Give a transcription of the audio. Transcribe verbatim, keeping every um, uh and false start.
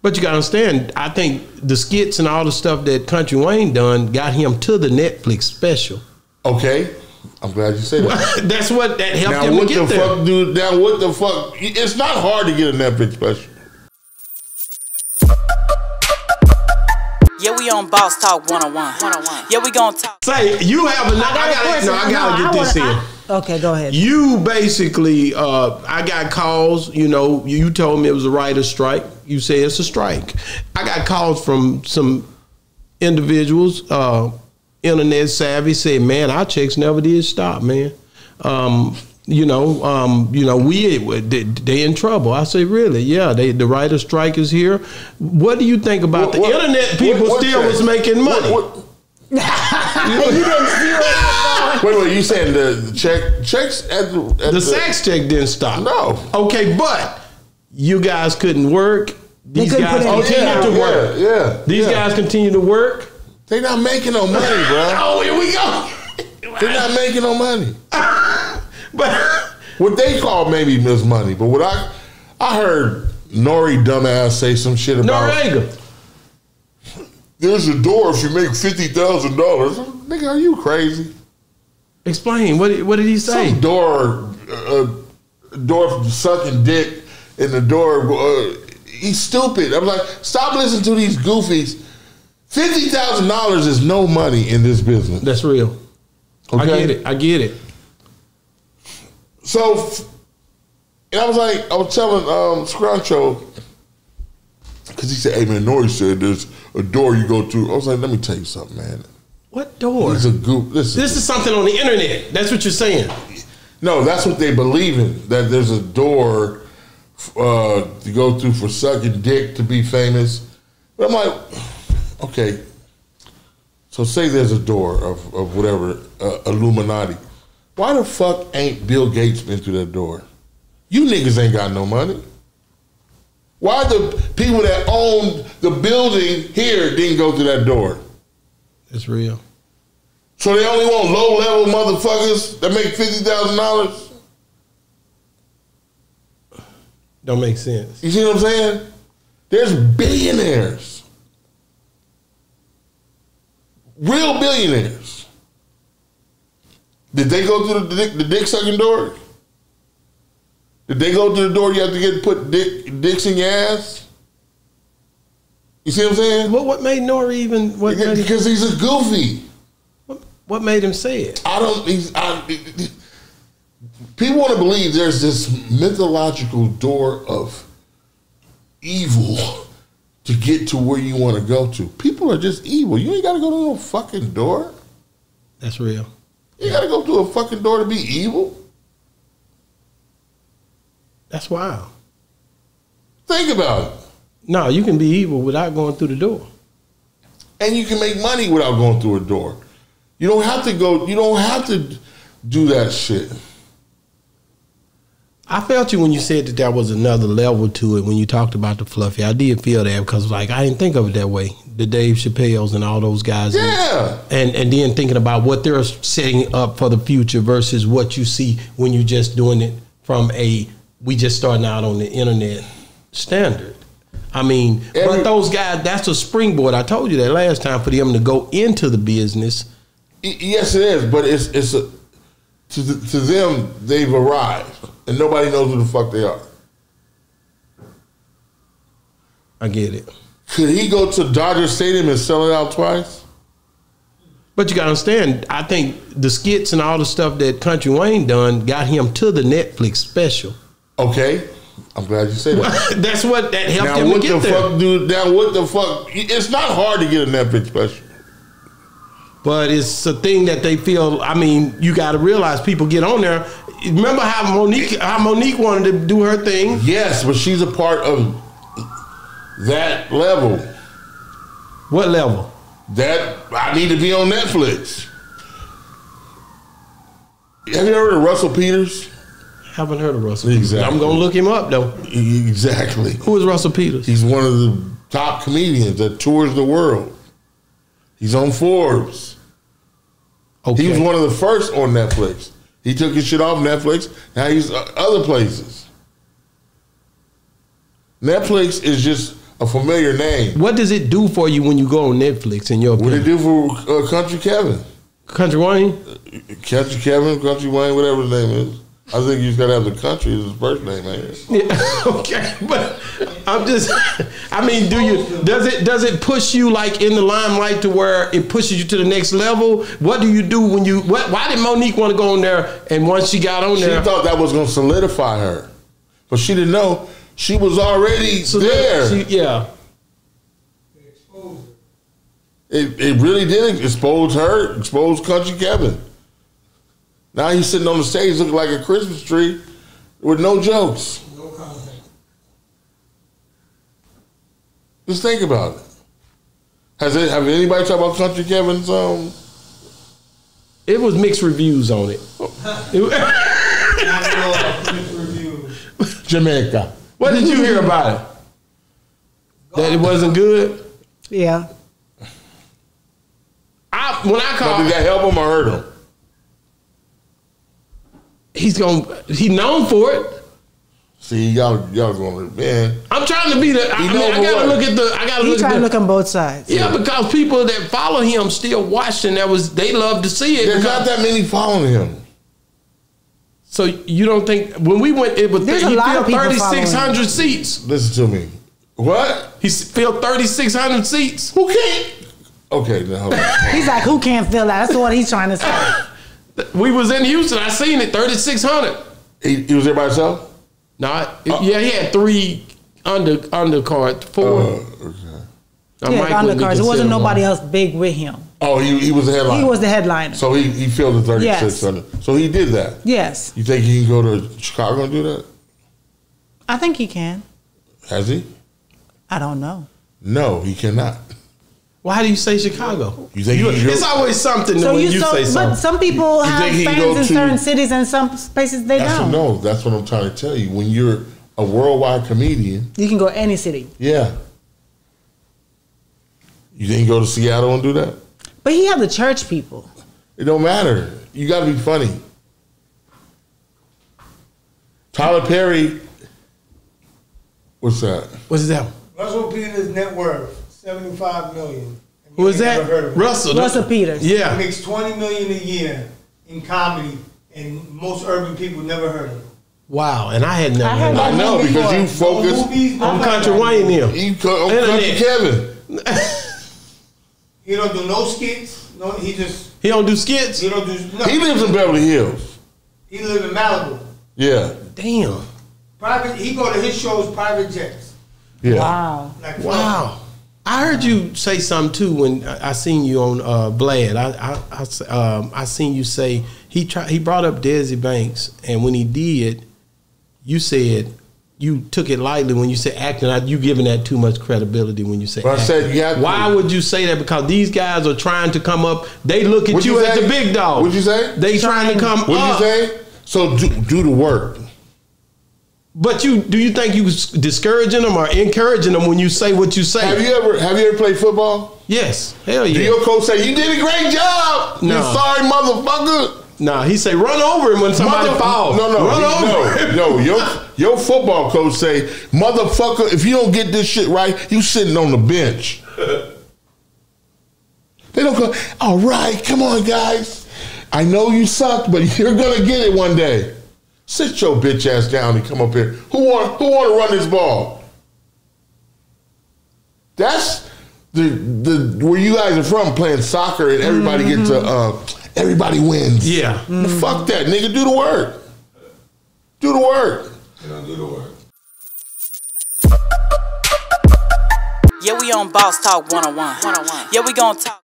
But you got to understand, I think the skits and all the stuff that Kountry Wayne done got him to the Netflix special. Okay. I'm glad you said that. That's what that helped now, him what to get the there. Fuck, dude, now, what the fuck? It's not hard to get a Netflix special. Yeah, we on Boss Talk one oh one. Yeah, we gonna talk. Say, you have another. I, I, no, I gotta no, get I this wanna, in. I, okay, go ahead. You basically, uh, I got calls, you know, you told me it was a writer's strike. You say it's a strike. I got calls from some individuals, uh, internet savvy, said, man, our checks never did stop, man. Um, you know, um, you know, we they, they in trouble. I say, really? Yeah, they, the writer's strike is here. What do you think about what, the what, internet people what, what still was making money? What, what? You didn't wait, wait, you saying the, the check checks at the, at the, the sex check didn't stop? No. Okay, but you guys couldn't work. These guys continue to work. Yeah, yeah. These yeah. guys continue to work. They not making no money, bro. Oh, here we go. They're not making no money. But what they call maybe Miss Money, but what I I heard Nori dumbass say some shit about Noriega. There's a door if you make fifty thousand dollars. Nigga, are you crazy? Explain. What what did he say? Some door, uh, door from sucking dick, and the door. Uh, he's stupid. I'm like, stop listening to these goofies. Fifty thousand dollars is no money in this business. That's real. Okay? I get it. I get it. So, and I was like, I was telling um, Scruncho, because he said, hey, man, Nori said there's a door you go to. I was like, let me tell you something, man. What door? He's a goop. This, this is something on the internet. That's what you're saying. No, that's what they believe in, that there's a door uh, to go through for sucking dick to be famous. But I'm like, okay, so say there's a door of, of whatever, uh, Illuminati. Why the fuck ain't Bill Gates been through that door? You niggas ain't got no money. Why the people that owned the building here didn't go through that door? It's real. So they only want low-level motherfuckers that make fifty thousand dollars? Don't make sense. You see what I'm saying? There's billionaires. Real billionaires. Did they go through the dick, the dick sucking door? Did they go through the door you have to get put dick, dicks in your ass? You see what I'm saying? What what made Nori even? What because, made, because he's a goofy. What, what made him say it? I don't. He's, I, people want to believe there's this mythological door of evil to get to where you want to go to. People are just evil. You ain't got to go to no fucking door. That's real. You gotta go through a fucking door to be evil? That's wild. Think about it. No, you can be evil without going through the door. And you can make money without going through a door. You don't have to go, you don't have to do that shit. I felt you when you said that there was another level to it when you talked about the fluffy. I did feel that because, like, I didn't think of it that way. The Dave Chappelle's and all those guys. Yeah. And, and then thinking about what they're setting up for the future versus what you see when you're just doing it from a, we just starting out on the internet standard. I mean, Every, but those guys, that's a springboard. I told you that last time for them to go into the business. Yes, it is. But it's, it's a, to, the, to them, they've arrived and nobody knows who the fuck they are. I get it. Could he go to Dodger Stadium and sell it out twice? But you got to understand, I think the skits and all the stuff that Kountry Wayne done got him to the Netflix special. Okay. I'm glad you said that. That's what that helped now him what to get the there. Fuck, dude, now what the fuck? It's not hard to get a Netflix special. But it's a thing that they feel, I mean, you got to realize people get on there. Remember how Monique, how Monique wanted to do her thing? Yes, but she's a part of... that level. What level? That I need to be on Netflix. Have you ever heard of Russell Peters? Haven't heard of Russell. Exactly. Peters. I'm gonna look him up though. Exactly. Who is Russell Peters? He's one of the top comedians that tours the world. He's on Forbes. Okay. He was one of the first on Netflix. He took his shit off Netflix. Now he's other places. Netflix is just a familiar name. What does it do for you when you go on Netflix, in your opinion? What it do for uh, Kountry Kevin? Kountry Wayne? Kountry Kevin, Kountry Wayne, whatever his name is. I think you just gotta have the country as his first name, man. Yeah, okay, but I'm just, I mean, do you, does it, does it push you like in the limelight to where it pushes you to the next level? What do you do when you, what, why did Monique want to go on there, and once she got on there? She thought that was going to solidify her, but she didn't know she was already so there. She, yeah. It, it really did expose her, expose Kountry Kevin. Now he's sitting on the stage looking like a Christmas tree with no jokes. No comment. Just think about it. Has it, have anybody talked about Kountry Kevin's um It was mixed reviews on it. Jamaica. What did you hear about it? That it wasn't good? Yeah. I when I called, did that help him or hurt him? He's gonna. He known for it. See, y'all, y'all going, man. I'm trying to be the. I, I mean, I gotta look at the. I gotta look. Trying to look on both sides. Yeah, yeah, because people that follow him still watching. That was they love to see it. There's because, not that many following him. So you don't think when we went, it was there's th a he lot filled thirty-six hundred seats. Listen to me. What he filled thirty-six hundred seats. Who can't? Okay, now hold on. He's like, who can't fill that? That's what he's trying to say. We was in Houston. I seen it. thirty-six hundred. He, he was there by himself? No. Nah, uh, yeah, he had three under undercard. Four. Uh, okay. Now, yeah, undercards. It wasn't nobody else big with him. Oh, he, he was the headliner. He was the headliner. So he, he filled the thirty-six hundred. Yes. So he did that. Yes. You think he can go to Chicago and do that? I think he can. Has he? I don't know. No, he cannot. Why do you say Chicago? You think you, it's always something so when you, you so, say something. But some people you have fans in to, certain cities and some places they that's don't. No, that's what I'm trying to tell you. When you're a worldwide comedian, you can go any city. Yeah. You didn't go to Seattle and do that? But he had the church people. It don't matter. You got to be funny. Tyler Perry. What's that? What's that? Russell Peters' net worth. seventy-five million. Who is that? Russell. Russell Peters. Yeah. He makes twenty million a year in comedy, and most urban people never heard of him. Wow, and I had never heard of him. I know, because you focus on Kountry Wayne him. You on Kountry Kevin. He don't do no skits. No, he just. He don't do skits? He don't do nothing. He lives in Beverly Hills. He lives in Malibu. Yeah. Damn. Private. He go to his shows private jets. Yeah. Wow. Like wow. I heard you say something too when I seen you on uh, Blad. I I, I, um, I seen you say he tried, he brought up Desi Banks, and when he did, you said you took it lightly when you said acting. I, you giving that too much credibility when you say. Well, I said you have to. Why would you say that? Because these guys are trying to come up. They look at What'd you, you as the big dog. Would you say they trying to come What'd up? Would you say so? Do, do the work. But you do you think you was discouraging them or encouraging them when you say what you say? Have you ever have you ever played football? Yes, hell yeah. Do your coach say you did a great job? No. You sorry, motherfucker. Nah, he say run over him when somebody Mother falls. No, no, run he, over. No, no, your your football coach say motherfucker. If you don't get this shit right, you sitting on the bench. They don't go. All right, come on, guys. I know you sucked, but you're gonna get it one day. Sit your bitch ass down and come up here. Who want who want to run this ball? That's the the where you guys are from, playing soccer and everybody mm-hmm. gets a uh, everybody wins. Yeah, mm-hmm. Fuck that, nigga. Do the work. Do the work. Yeah, do the work. Yeah, we on Boss Talk one oh one. Yeah, we gonna talk.